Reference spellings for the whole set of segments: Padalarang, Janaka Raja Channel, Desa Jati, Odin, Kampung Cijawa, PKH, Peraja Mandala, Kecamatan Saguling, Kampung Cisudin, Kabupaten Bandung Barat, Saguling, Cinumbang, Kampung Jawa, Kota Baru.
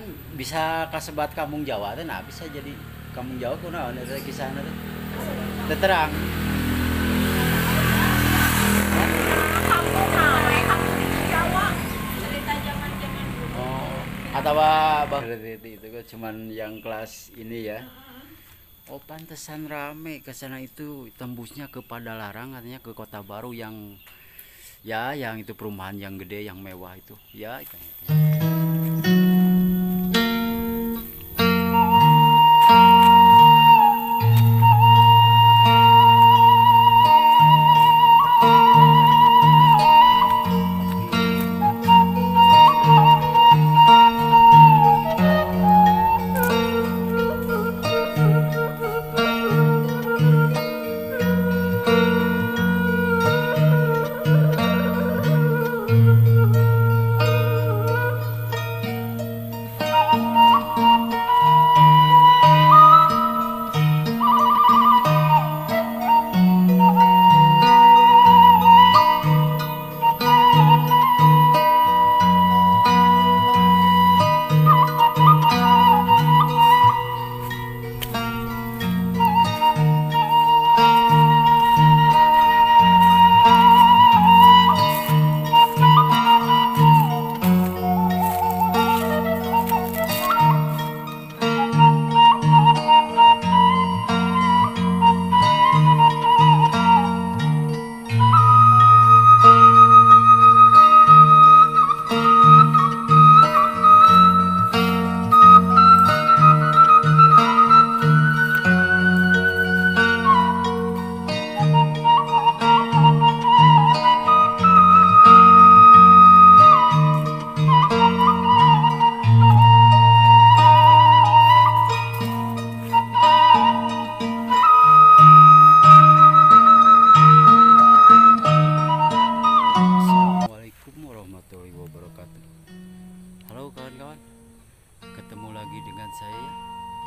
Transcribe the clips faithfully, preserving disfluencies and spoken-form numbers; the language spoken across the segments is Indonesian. kan bisa kasebat Kampung Jawa, dan nah bisa jadi Kampung Jawa ku naon eta kisahna teh. Teterang. Kampung Jawa, Kampung Cijawa. Cerita zaman-zaman dulu. Oh, atawa Bang itu cuman yang kelas ini ya. Oh, pantesan rame ke sana itu, tembusnya ke Padalarang katanya, ke Kota Baru yang ya yang itu perumahan yang gede yang mewah itu. Ya, itu.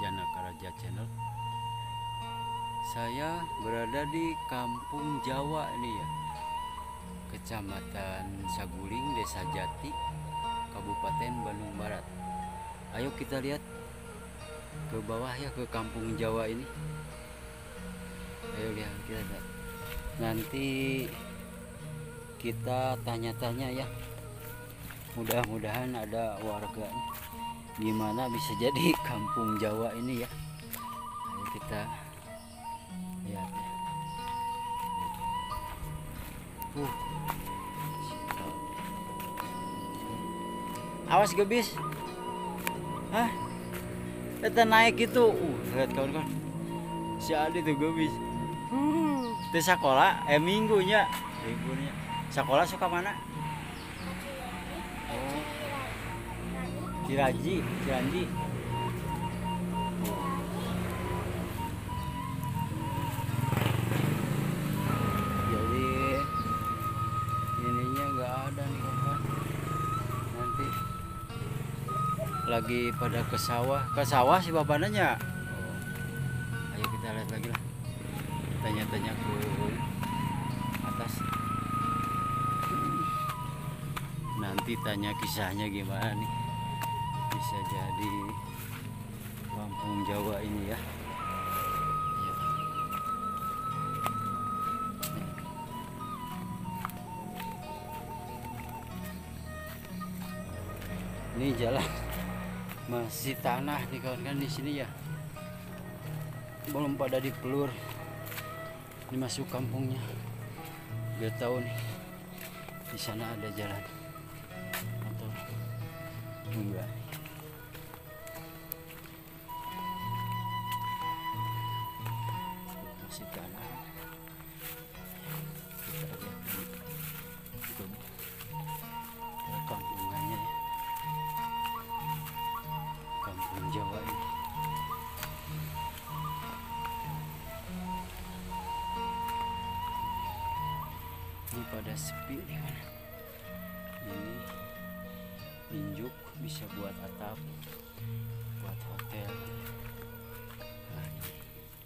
Janaka Raja Channel. Saya berada di Kampung Jawa ini ya, Kecamatan Saguling, Desa Jati, Kabupaten Bandung Barat. Ayo kita lihat ke bawah ya, ke Kampung Jawa ini. Ayo lihat, kita lihat. Nanti kita tanya-tanya ya. Mudah-mudahan ada warga. Gimana bisa jadi Kampung Jawa ini ya? Ayo kita lihat. Uh. Awas gebis. Hah? Kita naik itu. Uh, lihat kawan-kawan. Si Adi tuh gebis. Hmm. Di sekolah eh minggunya, minggunya. Sekolah suka mana? Ciraji, Ciranji. Jadi ininya nggak ada nih kawan. Nanti lagi pada ke sawah, ke sawah si bapaknya. Oh. Ayo kita lihat lagi lah. Tanya-tanya ke atas. Nanti tanya kisahnya gimana nih. Bisa jadi Kampung Jawa ini ya. Ya. Ini jalan masih tanah nih kawan-kawan di sini ya. Belum pada dipelur. Ini masuk kampungnya. Gak tahu nih. Di sana ada jalan atau enggak. Ini pada sepi nih kan. Ini injuk bisa buat atap, buat hotel. Nah,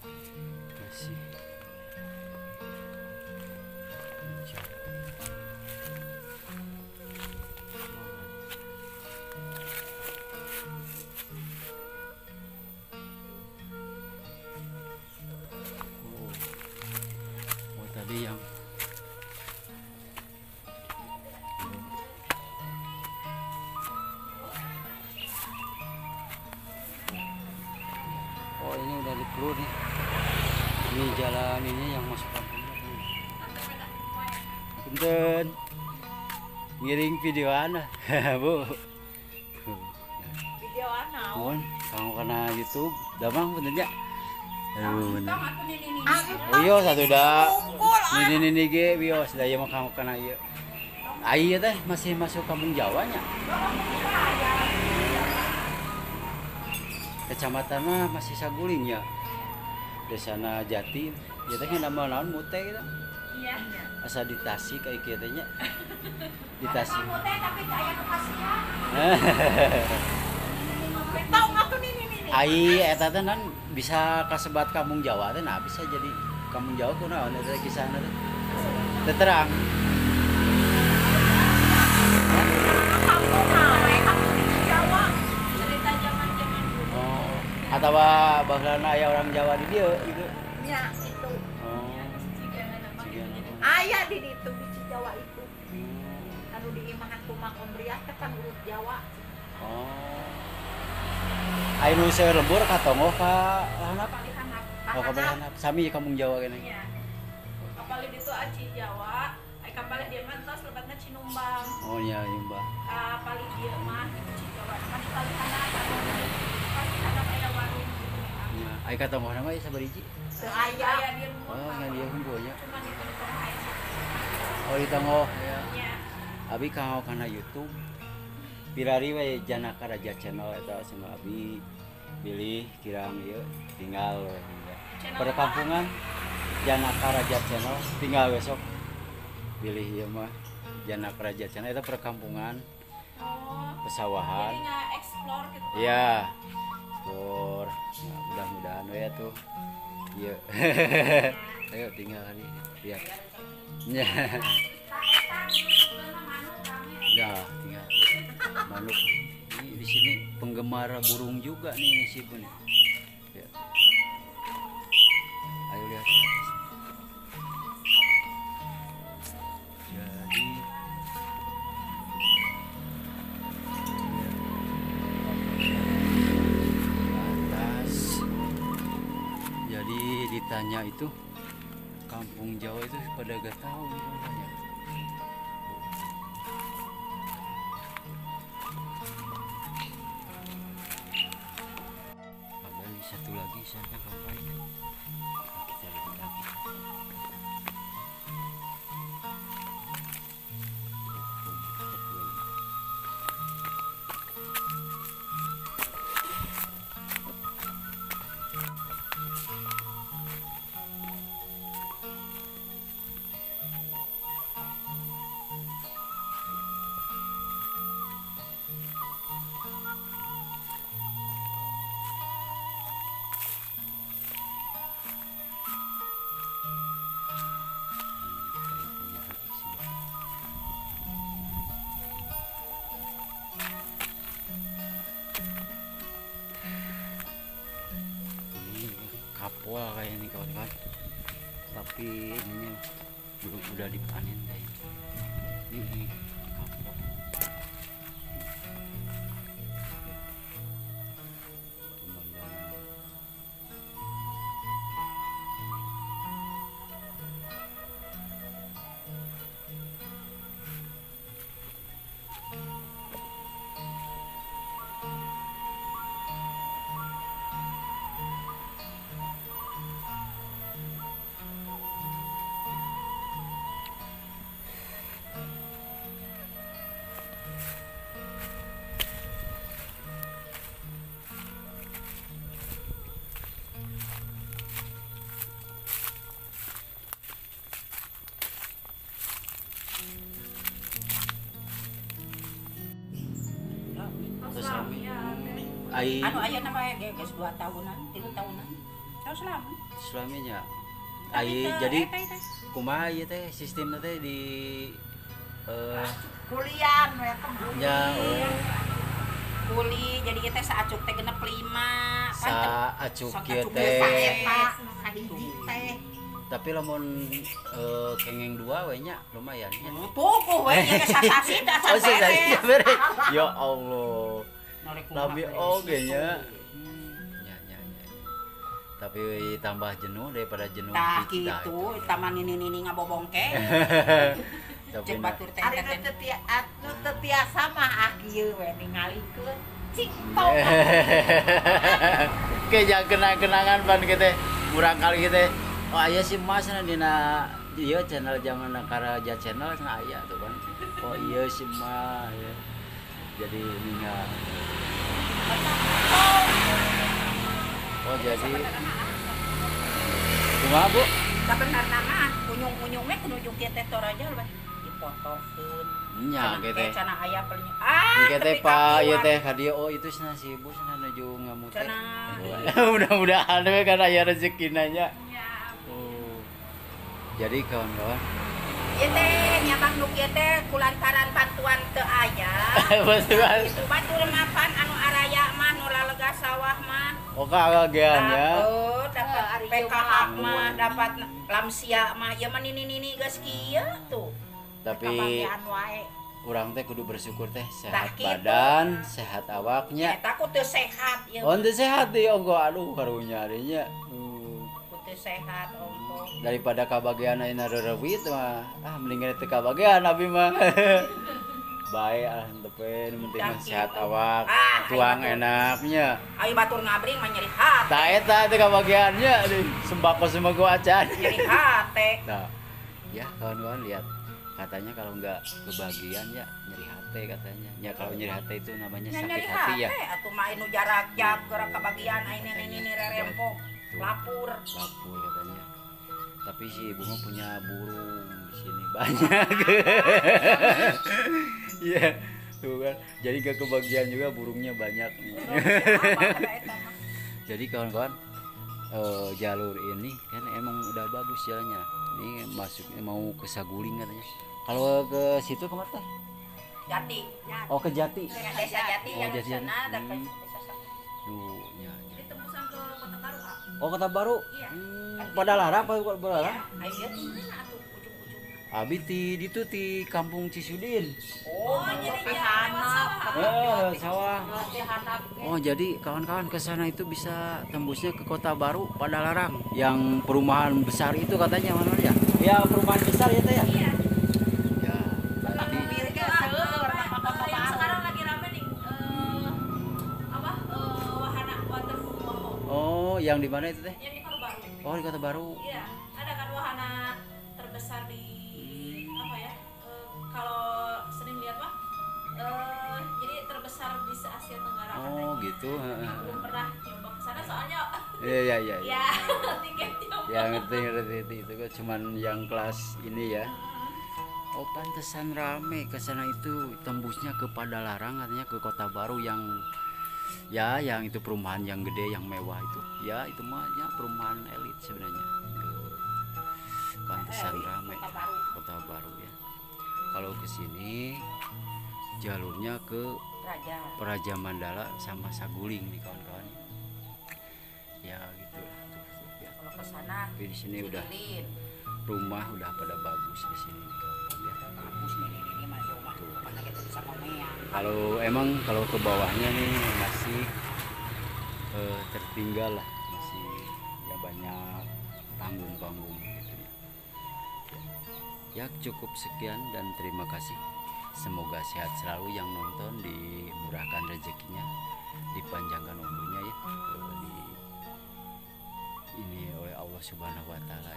ini masih injuk. ini udah libur nih. Ini jalan ini yang masuk kampung. Punten. Ngiring videoan Bu. Videoan naon? Kamu kena YouTube, damang benernya. Aduh. Oh iya satu dah. Ini ini ge bios da ieu mah kamu kena ieu. Ayo teh masih masuk kampung Jawanya. Kecamatan mah masih Saguling ya. Desa Jati, ya teh kan nama naon mute kita. Iya. Asa ditasi kayak kieu nya. Ditasi. Mute tapi aya kepasian. Tahu ngatuh nini nini. Ai eta teh naon bisa kasebat kampung Jawa teh nah bisa jadi kampung Jawa tuh naon eta kisahna teh. Teterang. Atau bagelana aya orang Jawa di dieu gitu. Nya itu. Oh. Aya di ditu di Cijawa itu. Anu diimangan kumaha ombriah teh kan urut Jawa. Oh. Ai nu seueur lembur ka tongo ka lahanap. Oh, ka lahanap. Sami kampung Jawa keneh. Iya. Kapali ditu aci Jawa, ai kapali dieu mah tos lebatna Cinumbang. Oh iya, Cinumbang. Kapali dieu mah Cijawa. Kan kapali kana ai kata mohon nama sabar hiji. Teu aya dia mun. Oh, nya dia hunggunya. Oh, di tanggo. Iya. Abi ka kana YouTube. Pirari we Janaka Raja Channel eta sing abi pilih kirang ieu tinggal. Perkampungan Janaka Raja Channel tinggal besok. Pilih ieu mah Janaka Raja Channel eta perkampungan. Oh. Pesawahan. Jadi explore gitu. Iya. Nah, mudah-mudahan ya tuh. Iya. Ayo tinggal kali lihat. Ya. Ya, tinggal. Manuk. Ini di sini penggemar burung juga nih si Bun. Ya. Ayo lihat. Jadi ditanya itu kampung Jawa itu pada gak tahu gitu namanya. Ada satu lagi sana kampung. Kita lihat lagi. Wah, kayak ini kawan-kawan, tapi ini belum udah dipanen guys. Ini kapok. Ay, anu aya nama ge geus dua tahunan, tilu tahunan. Terus lama. Suaminya. Ai jadi kumaha ieu teh sistemna teh di eh kuliah we kebun. Ya. Kuli jadi teh saacuk teh genep lima. Saacuk ieu teh sahiji teh. Tapi lamun eh kengeng dua we nya lumayan. Puguh we geus sasasi da sasasi. Ya Allah. Nabi oge nya. Nya nya nya. Tapi tambah jenuh daripada jenuh nah, di cita gitu, itu. Taman ini ini ngabobongke. Tapi batur teh tetia atuh tetiasa mah ah kieu we ningalikeun cik tong. Ke jangan kenangan pan kieu teh urang kali kieu teh. Oh aya si Mas dina ieu channel Janaka Raja Channel cenah aya tuh kan. Oh iya si Mas ya. Jadi ninggal. Oh jadi, cuma bu? Sebenarnya unyung-unyungnya kunujuk dia tetor aja lah, dipotongkan. Nya kita. Cana ayah pelnya. Ah. Kita pak, ya teh hadiah. Oh itu sana si bu sana nuju ngamute. Mudah-mudahan deh karena ya rezeki nanya. Oh. Jadi kawan-kawan. Ya teh, nyabang nuk ya teh kulantaran bantuan ke ayah. Bos bos. Itu bantu remapan anu araya mah nolalaga sawah mah. Oke agagian ya. Oh, dapat P K H mah, dapat lamsia mah, ya menini-nini geus kieu tuh. Tapi urang teh kudu bersyukur teh sehat badan, sehat awaknya. Eta kudu sehat ya. Oh, teu sehat di onggo aduh karunya nya. Kudu sehat onggo. Daripada kabagian ayeuna reureut mah, ah mendingan teu kabagian abi mah. Baik, alhamdulillah, penting sehat awak, tuang enaknya. Ayo batur ngabring, menyeri hati. Tak, tak, itu kebagiannya, sembako semua gua acan. Nyeri hati. Nah, ya kawan-kawan lihat, katanya kalau nggak kebagian ya nyeri hati katanya. Ya kalau nyeri hati itu namanya sakit hati ya. Atau main jarak jauh, gerak kebagian, ini ini ini rempok, lapur. Lapur katanya. Tapi si ibu mah punya burung di sini banyak. Iya, tuh kan. Jadi gak kebagian juga burungnya banyak. Jadi kawan-kawan uh, jalur ini kan emang udah bagus jalannya. Ini masuk mau ke Saguling katanya. Kalau ke situ kemana teh? Jati. Oh ke Jati. Desa Jati yang di sana ada desa Saguling. Ditembusan ke Kota Baru. Oh Kota Baru. Iya. Padalarang apa Padalarang? Iya, abiti di itu di Kampung Cisudin. Oh, jadi oh, sawah. Oh, jadi kawan-kawan ke sana itu bisa tembusnya ke Kota Baru, Padalarang. Yang perumahan besar itu katanya mana ya? Ya, perumahan besar ya teh ya. Iya. Ya, tadi sekarang lagi rame nih apa? Wahana waterfall. Oh, yang di mana itu teh? Yang di Kota Baru. Oh, di Kota Baru. Iya, ada kan wahana terbesar di kalau sering lihat mah uh, jadi terbesar di Asia Tenggara. Oh katanya. Gitu. Nah, belum pernah nyoba ke sana soalnya. Iya iya iya. Ya, ya ngerti ngerti itu kan cuman yang kelas ini ya. Oh pantesan rame ke sana itu tembusnya ke Padalarang katanya ke Kota Baru yang ya yang itu perumahan yang gede yang mewah itu. Ya itu mah ya perumahan elit sebenarnya. Pantesan eh, rame Kota Baru, Kota Baru ya. Kalau ke sini jalurnya ke Peraja. Peraja Mandala sama Saguling nih kawan-kawan. Ya gitu. Ya. Kalau ke sana di sini udah rumah udah pada bagus di sini kawan-kawan ya. Bagus nih ini masih rumah pada kita bisa komean. Kalau emang kalau ke bawahnya nih masih eh, tertinggal lah, masih ya banyak panggung-panggung. Ya cukup sekian dan terima kasih. Semoga sehat selalu yang nonton, dimurahkan rezekinya, dipanjangkan umurnya ya. Di, ini oleh Allah Subhanahu wa taala.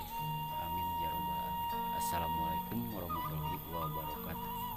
Amin ya rabbal alamin. Assalamualaikum warahmatullahi wabarakatuh.